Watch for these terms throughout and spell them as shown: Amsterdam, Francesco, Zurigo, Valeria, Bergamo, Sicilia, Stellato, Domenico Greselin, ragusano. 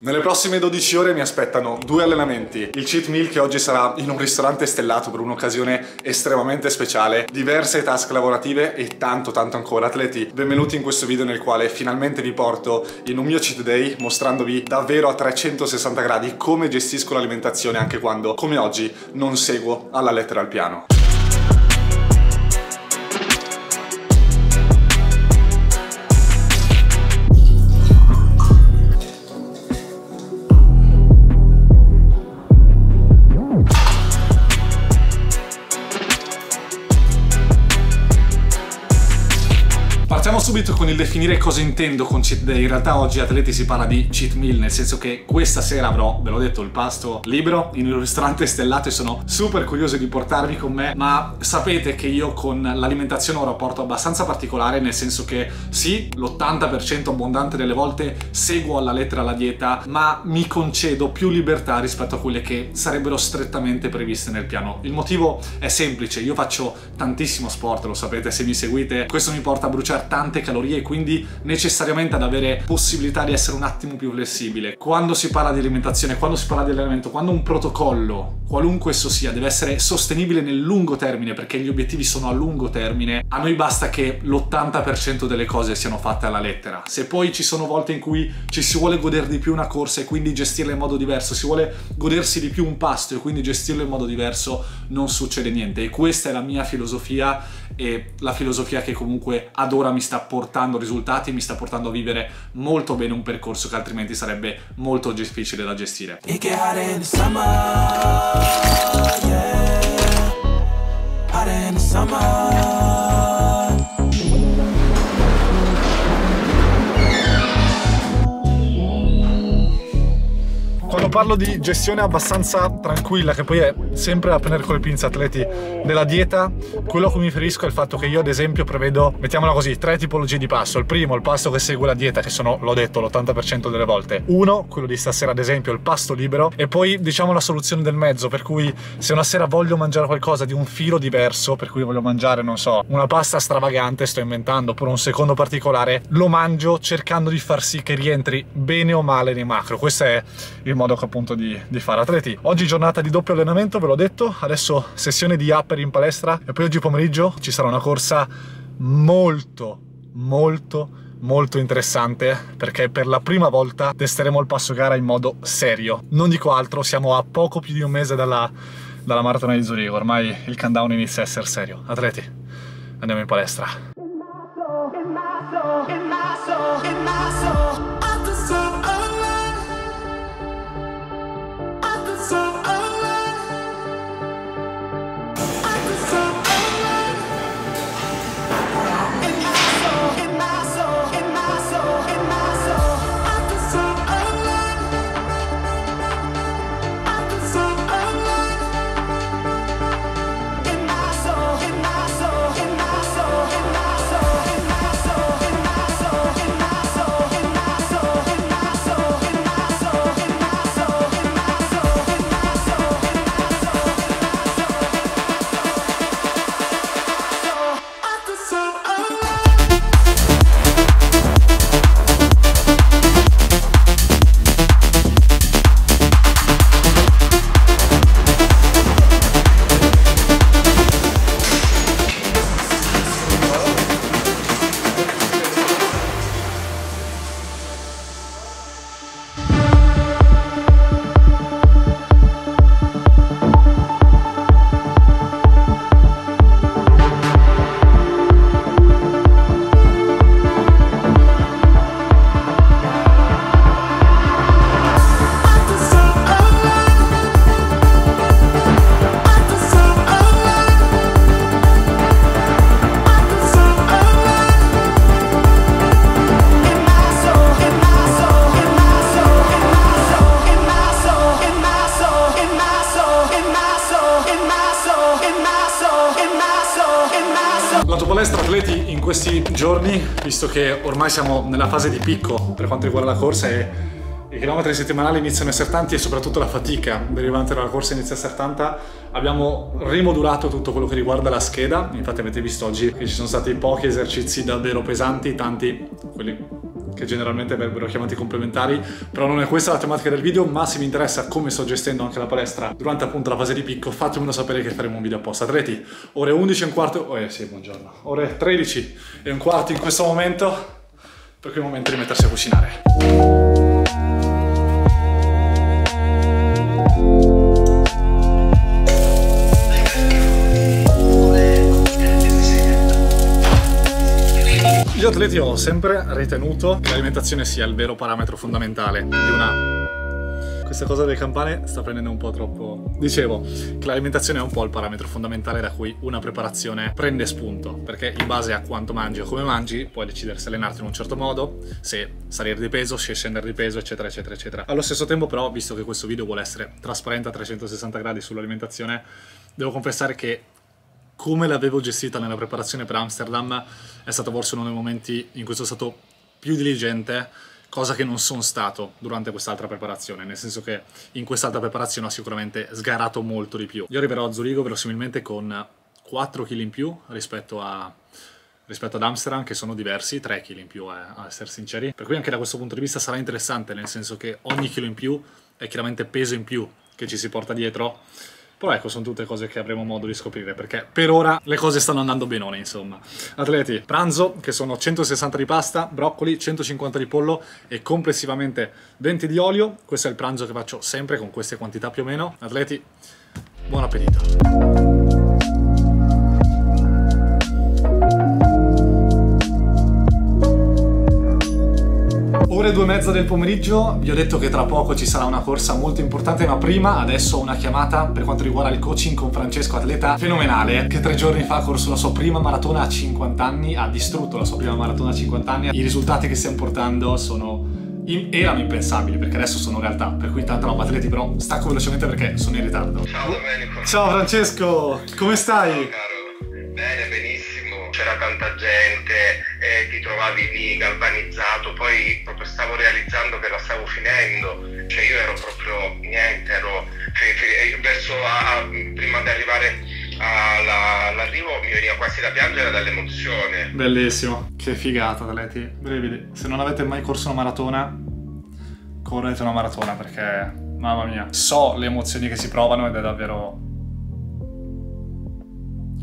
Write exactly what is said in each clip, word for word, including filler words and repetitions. Nelle prossime dodici ore mi aspettano due allenamenti, il cheat meal che oggi sarà in un ristorante stellato per un'occasione estremamente speciale, diverse task lavorative e tanto tanto ancora. Atleti, benvenuti in questo video nel quale finalmente vi porto in un mio cheat day mostrandovi davvero a trecentosessanta gradi come gestisco l'alimentazione anche quando, come oggi, non seguo alla lettera il piano. Subito con il definire cosa intendo con cheat day. In realtà oggi atleti si parla di cheat meal, nel senso che questa sera avrò, ve l'ho detto, il pasto libero in un ristorante stellato e sono super curioso di portarvi con me, ma sapete che io con l'alimentazione ho un rapporto abbastanza particolare, nel senso che sì, l'ottanta per cento abbondante delle volte seguo alla lettera la dieta, ma mi concedo più libertà rispetto a quelle che sarebbero strettamente previste nel piano. Il motivo è semplice, io faccio tantissimo sport, lo sapete se mi seguite, questo mi porta a bruciare tante calorie e quindi necessariamente ad avere possibilità di essere un attimo più flessibile. Quando si parla di alimentazione, quando si parla di allenamento, quando un protocollo, qualunque esso sia, deve essere sostenibile nel lungo termine, perché gli obiettivi sono a lungo termine, a noi basta che l'ottanta per cento delle cose siano fatte alla lettera. Se poi ci sono volte in cui ci si vuole godere di più una corsa e quindi gestirla in modo diverso, si vuole godersi di più un pasto e quindi gestirlo in modo diverso, non succede niente. E questa è la mia filosofia e la filosofia che comunque ad ora mi sta portando risultati, mi sta portando a vivere molto bene un percorso che altrimenti sarebbe molto difficile da gestire. Quando parlo di gestione abbastanza tranquilla, che poi è sempre da prendere con le pinze atleti, della dieta, quello a cui mi riferisco è il fatto che io ad esempio prevedo, mettiamola così, tre tipologie di pasto. Il primo, il pasto che segue la dieta, che sono, l'ho detto, l'ottanta per cento delle volte. Uno, quello di stasera ad esempio, il pasto libero, e poi diciamo la soluzione del mezzo, per cui se una sera voglio mangiare qualcosa di un filo diverso, per cui voglio mangiare, non so, una pasta stravagante, sto inventando, per un secondo particolare, lo mangio cercando di far sì che rientri bene o male nei macro. Questo è il modo appunto di, di fare atleti. Oggi giornata di doppio allenamento, ve l'ho detto, adesso sessione di upper in palestra e poi oggi pomeriggio ci sarà una corsa molto molto molto interessante, perché per la prima volta testeremo il passo gara in modo serio. Non dico altro, siamo a poco più di un mese dalla, dalla maratona di Zurigo, ormai il countdown inizia a essere serio. Atleti, andiamo in palestra. Lato palestra atleti, in questi giorni, visto che ormai siamo nella fase di picco per quanto riguarda la corsa e i chilometri settimanali iniziano a essere tanti e soprattutto la fatica derivante dalla corsa inizia a essere tanta, abbiamo rimodulato tutto quello che riguarda la scheda. Infatti avete visto oggi che ci sono stati pochi esercizi davvero pesanti, tanti quelli che generalmente verrebbero chiamati complementari, però non è questa la tematica del video, ma se vi interessa come sto gestendo anche la palestra durante appunto la fase di picco, fatemelo sapere che faremo un video apposta. Atleti, ore undici e un quarto, oh eh sì, buongiorno, ore tredici e un quarto in questo momento, per cui è il momento di mettersi a cucinare. Gli atleti ho sempre ritenuto che l'alimentazione sia il vero parametro fondamentale di una... Questa cosa delle campane sta prendendo un po' troppo... Dicevo che l'alimentazione è un po' il parametro fondamentale da cui una preparazione prende spunto, perché in base a quanto mangi o come mangi puoi decidere se allenarti in un certo modo, se salire di peso, se scendere di peso, eccetera eccetera eccetera. Allo stesso tempo però, visto che questo video vuole essere trasparente a trecentosessanta gradi sull'alimentazione, devo confessare che come l'avevo gestita nella preparazione per Amsterdam è stato forse uno dei momenti in cui sono stato più diligente, cosa che non sono stato durante quest'altra preparazione, nel senso che in quest'altra preparazione ho sicuramente sgarato molto di più. Io arriverò a Zurigo verosimilmente con quattro chili in più rispetto a... rispetto ad Amsterdam, che sono diversi, tre chili in più, eh, a essere sinceri, per cui anche da questo punto di vista sarà interessante, nel senso che ogni chilo in più è chiaramente peso in più che ci si porta dietro. Però ecco, sono tutte cose che avremo modo di scoprire, perché per ora le cose stanno andando benone, insomma. Atleti, pranzo, che sono centosessanta di pasta, broccoli, centocinquanta di pollo e complessivamente venti di olio. Questo è il pranzo che faccio sempre con queste quantità più o meno. Atleti, buon appetito! Ore due e mezza del pomeriggio, vi ho detto che tra poco ci sarà una corsa molto importante, ma prima adesso una chiamata per quanto riguarda il coaching con Francesco, atleta fenomenale, che tre giorni fa ha corso la sua prima maratona a cinquanta anni, ha distrutto la sua prima maratona a cinquanta anni, i risultati che stiamo portando sono... In, erano impensabili, perché adesso sono realtà, per cui tanta roba. Atleti, però stacco velocemente perché sono in ritardo. Ciao Domenico. Ciao Francesco, come stai? Ciao, caro. Bene, benissimo, c'era tanta gente, e ti trovavi lì galvanizzato, poi proprio stavo realizzando che la stavo finendo, cioè io ero proprio niente, ero verso a, a, prima di arrivare all'arrivo mi veniva quasi da piangere dall'emozione. Bellissimo, che figata atleti, brividi. Se non avete mai corso una maratona, correte una maratona, perché mamma mia, so le emozioni che si provano ed è davvero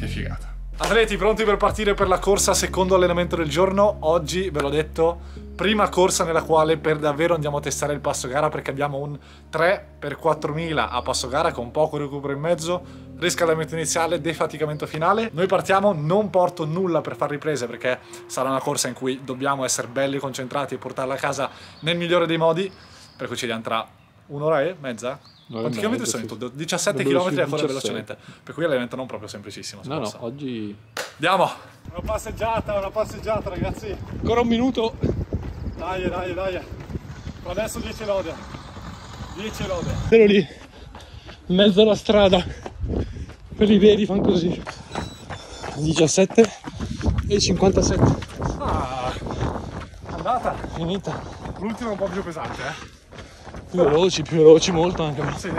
che figata. Atleti, pronti per partire per la corsa, secondo allenamento del giorno. Oggi, ve l'ho detto, prima corsa nella quale per davvero andiamo a testare il passo gara, perché abbiamo un tre per quattromila a passo gara con poco recupero in mezzo, riscaldamento iniziale, defaticamento finale. Noi partiamo, non porto nulla per far riprese, perché sarà una corsa in cui dobbiamo essere belli concentrati e portarla a casa nel migliore dei modi, per cui ci diamo tra un'ora e mezza. Quanti chilometri sono in tutto? diciassette chilometri a correre velocemente, per cui l'evento non proprio semplicissimo. No, no, oggi... Andiamo! Una passeggiata, una passeggiata ragazzi! Ancora un minuto! Dai, dai, dai! Adesso dieci lode! dieci lode! Ero lì, in mezzo alla strada, quelli veri fanno così. diciassette e cinquantasette. Ah! Andata! Finita! L'ultimo è un po' più pesante, eh! Più veloci, più veloci, molto anche. Sì.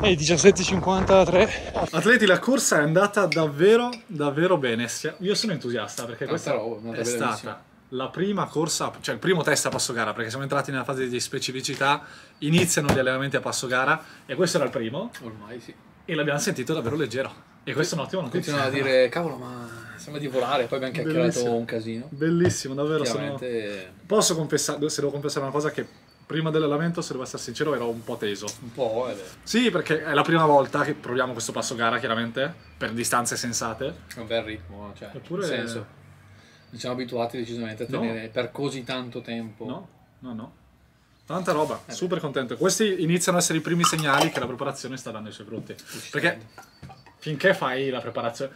E diciassette e cinquantatré. Atleti, la corsa è andata davvero, davvero bene. Io sono entusiasta perché questa roba, è stata bellissima. La prima corsa, cioè il primo test a passo gara, perché siamo entrati nella fase di specificità, iniziano gli allenamenti a passo gara e questo era il primo. Ormai sì. E l'abbiamo sentito davvero leggero. E questo è un ottimo notizia. Continuano a dire, cavolo, ma sembra di volare, poi abbiamo chiacchierato bellissimo. Un casino. Bellissimo, davvero. Chiaramente... Sono... Posso confessare, se devo confessare una cosa che... Prima dell'allenamento, se devo essere sincero, ero un po' teso. Un po', eh. Sì, perché è la prima volta che proviamo questo passo gara, chiaramente, per distanze sensate. È un bel ritmo, cioè, eppure... nel senso, non siamo abituati decisamente a tenere no. per così tanto tempo. No, no, no. Tanta roba, eh super beh. contento. Questi iniziano a essere i primi segnali che la preparazione sta dando i suoi frutti. Perché finché fai la preparazione...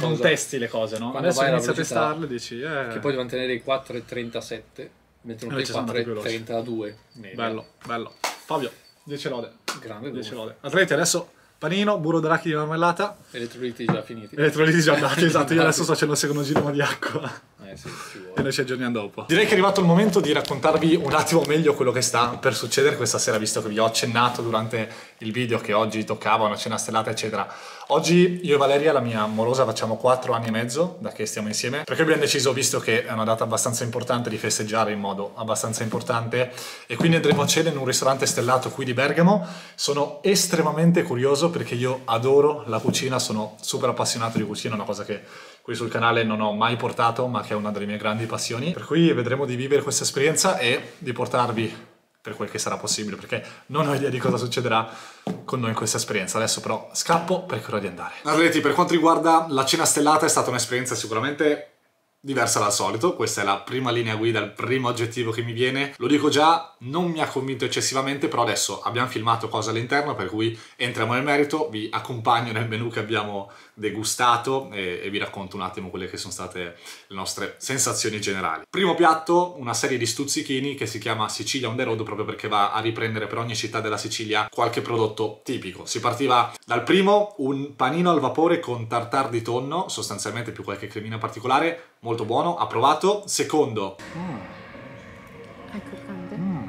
Non testi le cose, no? Quando adesso inizi a testarle, dici... Eh. Che poi devi mantenere i quattro e trentasette. Mentre non quattro e trentadue. Bello, bello. Fabio, dieci lode. Grande dieci lode. Atleti, adesso panino, burro d'arachidi di marmellata. Elettroliti già finiti. Elettroliti già andati, esatto. Io adesso sto facendo il secondo giro di acqua. Eh, Eh sì, ci vuole. E noi ci aggiorniamo dopo. Direi che è arrivato il momento di raccontarvi un attimo meglio quello che sta per succedere questa sera, visto che vi ho accennato durante il video che oggi toccava una cena stellata eccetera. Oggi io e Valeria, la mia amorosa, facciamo quattro anni e mezzo da che stiamo insieme, perché abbiamo deciso, visto che è una data abbastanza importante, di festeggiare in modo abbastanza importante, e quindi andremo a cena in un ristorante stellato qui di Bergamo. Sono estremamente curioso perché io adoro la cucina, sono super appassionato di cucina, una cosa che qui sul canale non ho mai portato ma che è una delle mie grandi passioni, per cui vedremo di vivere questa esperienza e di portarvi per quel che sarà possibile, perché non ho idea di cosa succederà con noi in questa esperienza. Adesso però scappo perché è ora di andare. Arleti, per quanto riguarda la cena stellata è stata un'esperienza sicuramente diversa dal solito, questa è la prima linea guida, il primo aggettivo che mi viene. Lo dico già, non mi ha convinto eccessivamente, però adesso abbiamo filmato cose all'interno, per cui entriamo nel merito, vi accompagno nel menù che abbiamo degustato e, e vi racconto un attimo quelle che sono state le nostre sensazioni generali. Primo piatto, una serie di stuzzichini che si chiama Sicilia on the road, proprio perché va a riprendere per ogni città della Sicilia qualche prodotto tipico. Si partiva dal primo, un panino al vapore con tartar di tonno, sostanzialmente più qualche cremina particolare, molto buono, approvato. Secondo, mm. è croccante. Mm.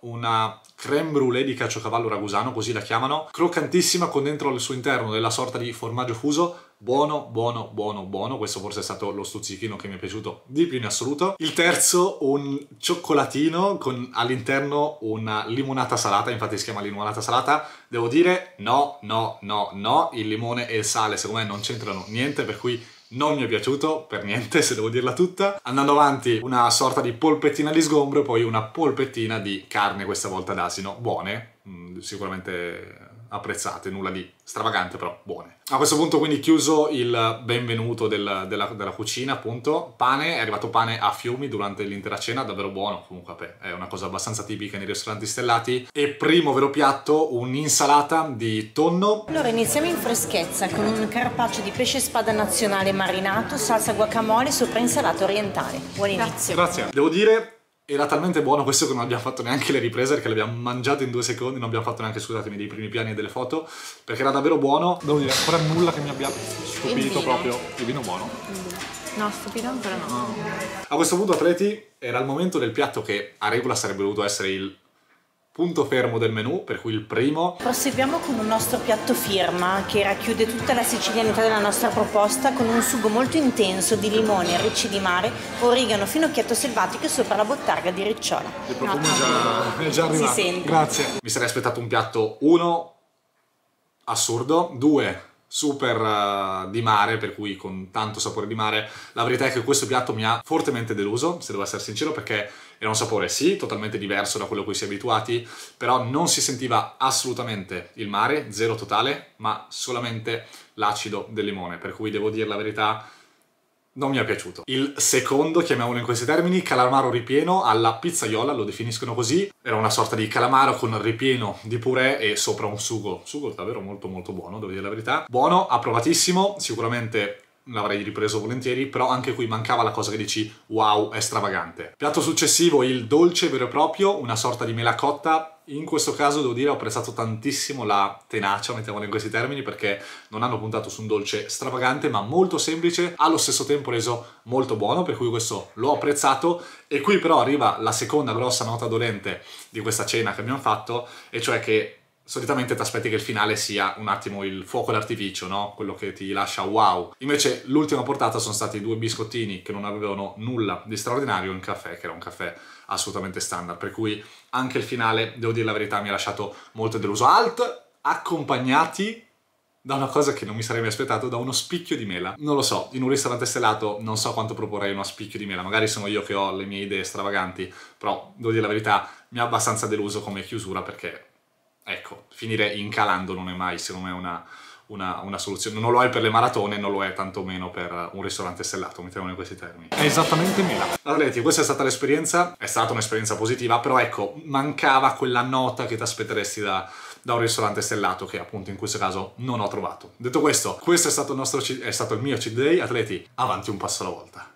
Una creme brulee di caciocavallo ragusano, così la chiamano, croccantissima, con dentro al suo interno della sorta di formaggio fuso. Buono, buono, buono, buono. Questo forse è stato lo stuzzichino che mi è piaciuto di più in assoluto. Il terzo, un cioccolatino con all'interno una limonata salata, infatti si chiama limonata salata. Devo dire, no, no, no, no, il limone e il sale secondo me non c'entrano niente, per cui non mi è piaciuto per niente, se devo dirla tutta. Andando avanti, una sorta di polpettina di sgombro e poi una polpettina di carne, questa volta d'asino. Buone, sicuramente apprezzate, nulla di stravagante, però buone. A questo punto quindi chiuso il benvenuto del, della, della cucina, appunto. Pane, è arrivato pane a fiumi durante l'intera cena, davvero buono, comunque vabbè, è una cosa abbastanza tipica nei ristoranti stellati. E primo vero piatto, un'insalata di tonno. Allora iniziamo in freschezza con un carpaccio di pesce spada nazionale marinato, salsa guacamole, sopra insalata orientale. Buon inizio. Grazie. Devo dire, era talmente buono questo che non abbiamo fatto neanche le riprese, perché l'abbiamo mangiato in due secondi, non abbiamo fatto neanche, scusatemi, dei primi piani e delle foto, perché era davvero buono. Devo dire, ancora nulla che mi abbia stupito proprio. Il vino buono. No, stupido ancora no. no. A questo punto, atleti, era il momento del piatto che a regola sarebbe dovuto essere il punto fermo del menù, per cui il primo. Proseguiamo con un nostro piatto firma che racchiude tutta la sicilianità della nostra proposta, con un sugo molto intenso di limone, ricci di mare, origano, finocchietto selvatico e sopra la bottarga di ricciola. Il profumo no, già, è già arrivato. Si sente. Grazie. Mi sarei aspettato un piatto uno assurdo, due super uh, di mare, per cui con tanto sapore di mare. La verità è che questo piatto mi ha fortemente deluso, se devo essere sincero, perché era un sapore sì, totalmente diverso da quello a cui si è abituati, però non si sentiva assolutamente il mare, zero totale, ma solamente l'acido del limone, per cui devo dire la verità, non mi è piaciuto. Il secondo, chiamiamolo in questi termini, calamaro ripieno alla pizzaiola, lo definiscono così. Era una sorta di calamaro con ripieno di purè e sopra un sugo. Sugo davvero molto molto buono, devo dire la verità. Buono, approvatissimo, sicuramente l'avrei ripreso volentieri, però anche qui mancava la cosa che dici wow, è stravagante. Piatto successivo, il dolce vero e proprio, una sorta di mela cotta. In questo caso devo dire ho apprezzato tantissimo la tenacia, mettiamola in questi termini, perché non hanno puntato su un dolce stravagante ma molto semplice, allo stesso tempo reso molto buono, per cui questo l'ho apprezzato. E qui però arriva la seconda grossa nota dolente di questa cena che abbiamo fatto, e cioè che solitamente ti aspetti che il finale sia un attimo il fuoco d'artificio, no? Quello che ti lascia wow. Invece l'ultima portata sono stati due biscottini che non avevano nulla di straordinario e un caffè, che era un caffè assolutamente standard. Per cui anche il finale, devo dire la verità, mi ha lasciato molto deluso. Alt, accompagnati da una cosa che non mi sarei mai aspettato, da uno spicchio di mela. Non lo so, in un ristorante stellato non so quanto proporrei uno spicchio di mela, magari sono io che ho le mie idee stravaganti, però devo dire la verità, mi ha abbastanza deluso come chiusura, perché ecco, finire incalando non è mai, secondo me, una, una, una soluzione. Non lo è per le maratone, non lo è tantomeno per un ristorante stellato, mettiamolo in questi termini. È esattamente mela. Atleti, questa è stata l'esperienza, è stata un'esperienza positiva, però ecco, mancava quella nota che ti aspetteresti da, da un ristorante stellato, che appunto in questo caso non ho trovato. Detto questo, questo è stato il, nostro, è stato il mio cheat day. Atleti, avanti un passo alla volta.